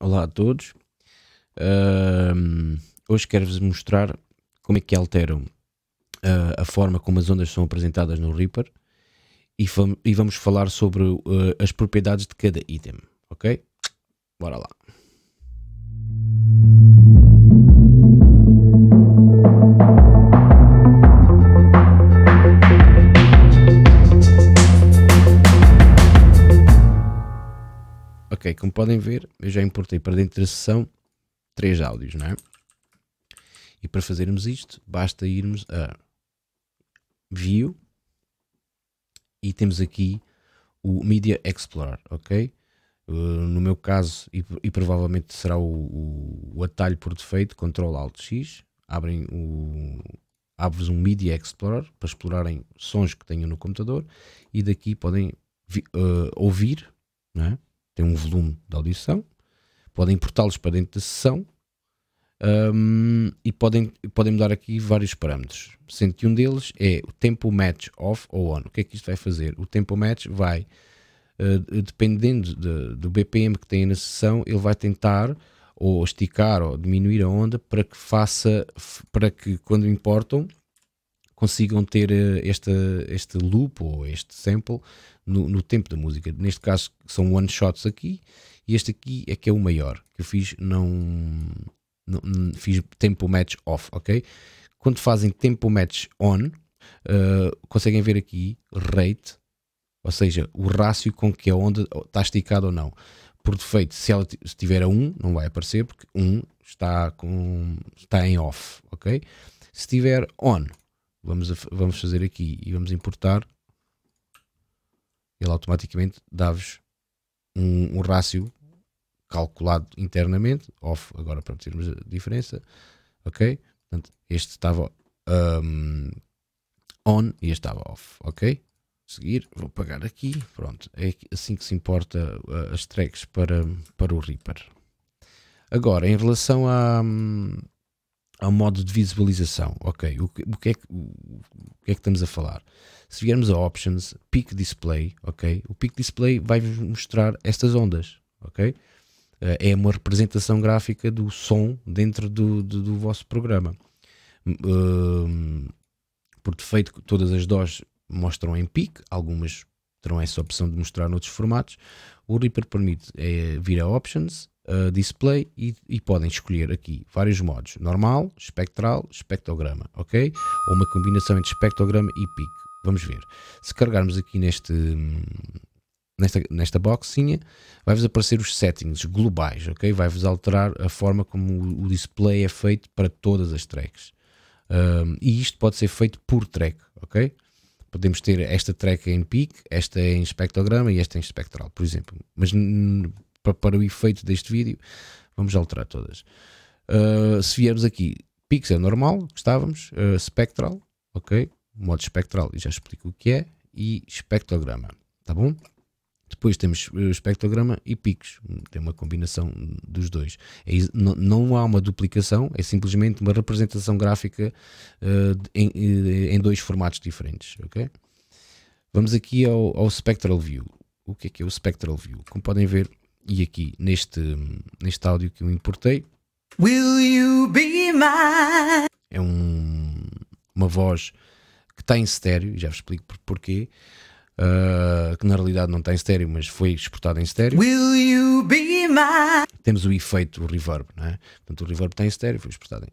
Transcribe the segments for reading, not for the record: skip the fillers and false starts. Olá a todos, hoje quero-vos mostrar como é que alteram a forma como as ondas são apresentadas no Reaper e vamos falar sobre as propriedades de cada item, ok? Bora lá! Ok, como podem ver, eu já importei para dentro da sessão 3 áudios, não é? E para fazermos isto, basta irmos a View e temos aqui o Media Explorer, ok? No meu caso, e provavelmente será o atalho por defeito, Ctrl+Alt+X, abre-vos um Media Explorer para explorarem sons que tenham no computador e daqui podem ouvir, não é? Tem um volume de audição, podem importá-los para dentro da sessão e podem mudar aqui vários parâmetros, sendo que um deles é o tempo match off ou on. O que é que isto vai fazer? O tempo match vai, dependendo do BPM que tem na sessão, ele vai tentar ou esticar ou diminuir a onda para que quando importam consigam ter este loop ou este sample no tempo da música. Neste caso são one shots aqui, e este aqui é que é o maior que eu fiz, não fiz tempo match off, ok? Quando fazem tempo match on, conseguem ver aqui rate, ou seja, o rácio com que a onda está esticada ou não. Por defeito, se ela estiver a 1, não vai aparecer porque 1 está em off, ok? Se estiver on, vamos fazer aqui e vamos importar, ele automaticamente dá-vos um rácio calculado internamente, off, agora para termos a diferença, ok? Portanto, este estava on e este estava off, ok? Seguir, vou apagar aqui, pronto, é assim que se importa as tracks para o Reaper. Agora, em relação ao modo de visualização, ok, o que é que estamos a falar? Se viermos a Options, Peak Display, ok, o Peak Display vai-vos mostrar estas ondas, ok, é uma representação gráfica do som dentro do vosso programa. Por defeito, todas as DAWs mostram em Peak, algumas terão essa opção de mostrar noutros formatos. O Reaper permite vir a Options, Display e podem escolher aqui vários modos: normal, espectral, espectrograma, ok? Ou uma combinação entre espectrograma e Peak. Vamos ver. Se carregarmos aqui nesta boxinha, vai-vos aparecer os settings globais, ok? Vai-vos alterar a forma como o display é feito para todas as tracks. E isto pode ser feito por track, ok? Podemos ter esta track em Peak, esta em espectrograma e esta em espectral, por exemplo. Mas para o efeito deste vídeo, vamos alterar todas. Se viermos aqui, pixel normal, estávamos, spectral, ok, modo espectral, e já explico o que é, e espectrograma, tá bom? Depois temos espectrograma e picos, tem uma combinação dos dois. Não há uma duplicação, é simplesmente uma representação gráfica em dois formatos diferentes, ok? Vamos aqui ao Spectral View. O que é o Spectral View? Como podem ver, e aqui neste áudio que eu importei, Will you be mine? É uma voz que está em estéreo, já vos explico porquê, que na realidade não está em estéreo, mas foi exportada em estéreo. Will you be mine? Temos o efeito, o reverb, não é? Portanto, o reverb está em estéreo, foi exportado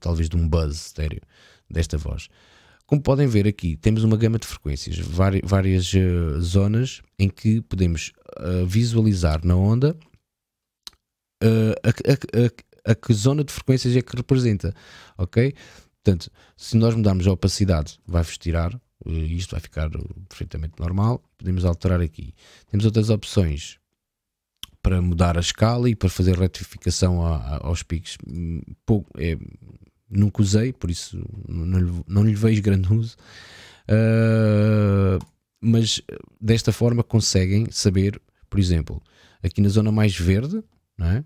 talvez de um buzz estéreo desta voz. Como podem ver aqui, temos uma gama de frequências, várias zonas em que podemos visualizar na onda a que zona de frequências é que representa, ok? Portanto, se nós mudarmos a opacidade, vai-vos tirar, isto vai ficar perfeitamente normal, podemos alterar aqui. Temos outras opções para mudar a escala e para fazer retificação aos picos. Nunca usei, por isso não lhe vejo grande uso, mas desta forma conseguem saber, por exemplo, aqui na zona mais verde, não é?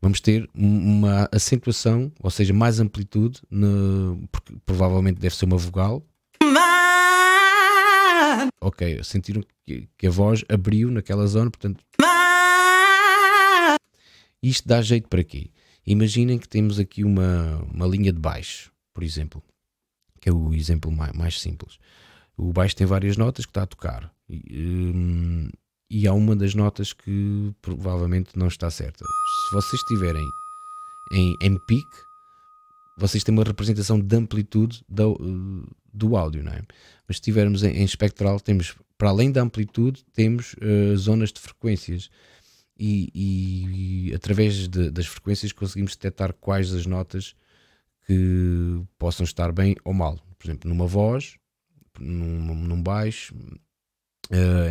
Vamos ter uma acentuação, ou seja, mais amplitude, porque provavelmente deve ser uma vogal. Man. Ok, sentiram que a voz abriu naquela zona, portanto... Man. Isto dá jeito para quê? Imaginem que temos aqui uma linha de baixo, por exemplo, que é o exemplo mais simples. O baixo tem várias notas que está a tocar e há uma das notas que provavelmente não está certa. Se vocês estiverem em peak, vocês têm uma representação de amplitude do áudio, não é? Mas se estivermos em espectral, temos, para além da amplitude, temos zonas de frequências e através das frequências conseguimos detectar quais as notas que possam estar bem ou mal, por exemplo, numa voz, num baixo,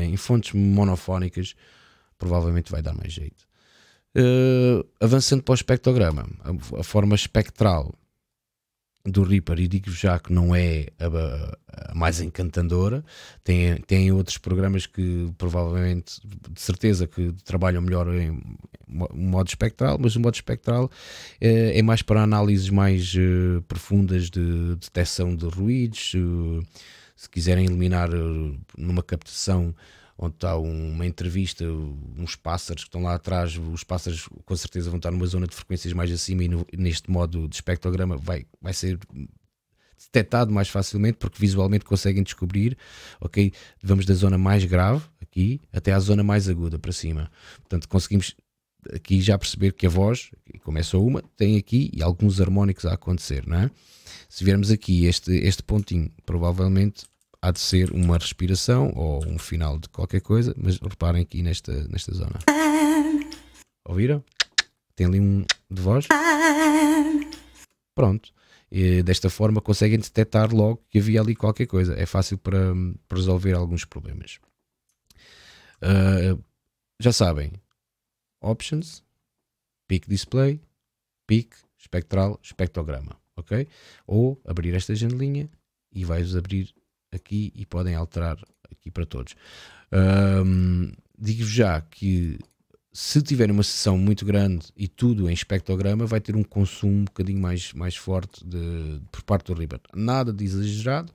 em fontes monofónicas provavelmente vai dar mais jeito. Avançando para o espectrograma, a forma espectral do Reaper, e digo já que não é a mais encantadora, tem outros programas que provavelmente, de certeza, que trabalham melhor em modo espectral, mas o modo espectral é mais para análises mais profundas de detecção de ruídos, se quiserem eliminar numa captação onde está uma entrevista, uns pássaros que estão lá atrás, os pássaros com certeza vão estar numa zona de frequências mais acima, e neste modo de espectrograma vai ser detectado mais facilmente, porque visualmente conseguem descobrir, ok, vamos da zona mais grave aqui até à zona mais aguda para cima. Portanto, conseguimos aqui já perceber que a voz, como é só uma, tem aqui e alguns harmónicos a acontecer, não é? Se virmos aqui este pontinho, provavelmente há de ser uma respiração ou um final de qualquer coisa, mas reparem aqui nesta zona. Ouviram? Tem ali um de voz. Pronto. E desta forma conseguem detectar logo que havia ali qualquer coisa. É fácil para resolver alguns problemas. Já sabem. Options, Peak Display, Peak, Spectral, Espectrograma. Ok? Ou abrir esta janelinha e vai-vos abrir aqui e podem alterar aqui para todos. Digo já que se tiver uma sessão muito grande e tudo em espectrograma, vai ter um consumo um bocadinho mais forte por parte do Reaper. Nada de exagerado,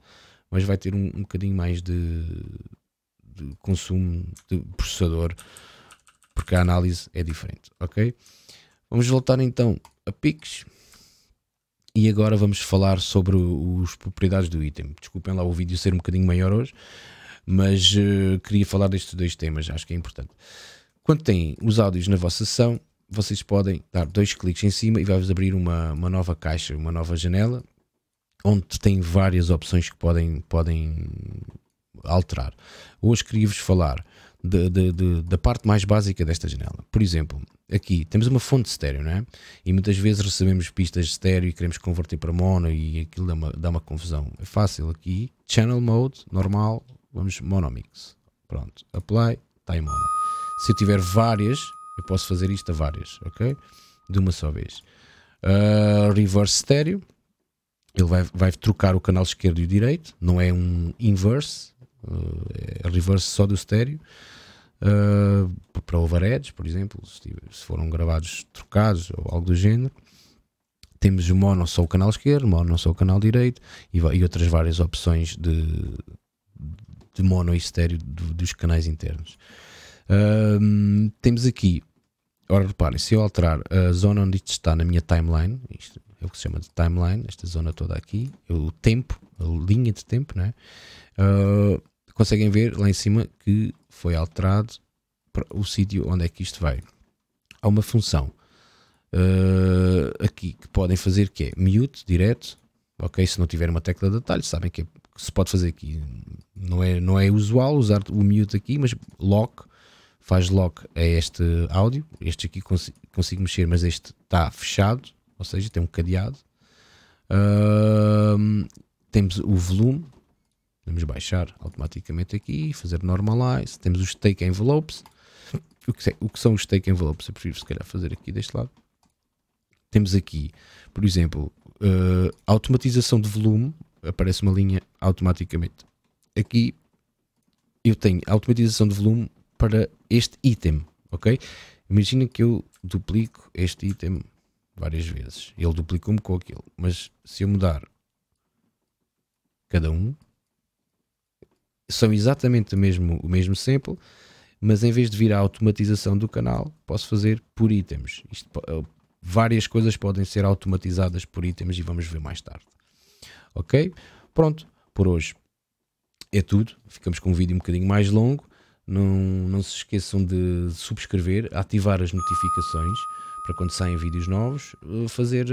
mas vai ter um bocadinho mais de consumo de processador, porque a análise é diferente, ok? Vamos voltar então a Peaks. E agora vamos falar sobre as propriedades do item. Desculpem lá o vídeo ser um bocadinho maior hoje, mas queria falar destes dois temas, acho que é importante. Quando têm os áudios na vossa sessão, vocês podem dar dois cliques em cima e vai-vos abrir uma nova caixa, uma nova janela, onde tem várias opções que podem alterar. Hoje queria-vos falar da parte mais básica desta janela. Por exemplo, aqui temos uma fonte estéreo, não é? E muitas vezes recebemos pistas de estéreo e queremos converter para mono e aquilo dá uma confusão. É fácil aqui, channel mode, normal, vamos monomix. Pronto, apply, está em mono. Se eu tiver várias, eu posso fazer isto a várias, ok? De uma só vez. Reverse estéreo, ele vai trocar o canal esquerdo e o direito, não é um inverse, é reverse só do estéreo. Para overheads, por exemplo, se foram gravados trocados ou algo do género. Temos mono só o canal esquerdo, mono só o canal direito e outras várias opções de mono e estéreo dos canais internos. Temos aqui, ora reparem, se eu alterar a zona onde isto está na minha timeline, isto é o que se chama de timeline, esta zona toda aqui, o tempo, a linha de tempo, não é? Conseguem ver lá em cima que foi alterado o sítio onde é que isto vai. Há uma função aqui que podem fazer, que é mute, direto, ok? Se não tiver uma tecla de atalho, sabem que se pode fazer aqui. Não é usual usar o mute aqui, mas lock, faz lock a este áudio. Este aqui consigo mexer, mas este está fechado, ou seja, tem um cadeado. Temos o volume. Podemos baixar automaticamente aqui, fazer normalize. Temos os take envelopes. O que são os take envelopes? Eu prefiro se calhar fazer aqui deste lado. Temos aqui, por exemplo, automatização de volume. Aparece uma linha automaticamente. Aqui eu tenho automatização de volume para este item, ok? Imagina que eu duplico este item várias vezes. Ele duplicou-me com aquilo. Mas se eu mudar cada um, são exatamente o mesmo sample, mas em vez de vir à automatização do canal, posso fazer por itens. Isto, várias coisas podem ser automatizadas por itens e vamos ver mais tarde. Ok? Pronto, por hoje é tudo. Ficamos com um vídeo um bocadinho mais longo. Não se esqueçam de subscrever, ativar as notificações para quando saem vídeos novos, fazer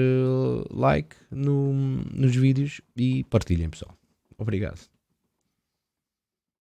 like nos vídeos e partilhem, pessoal. Obrigado.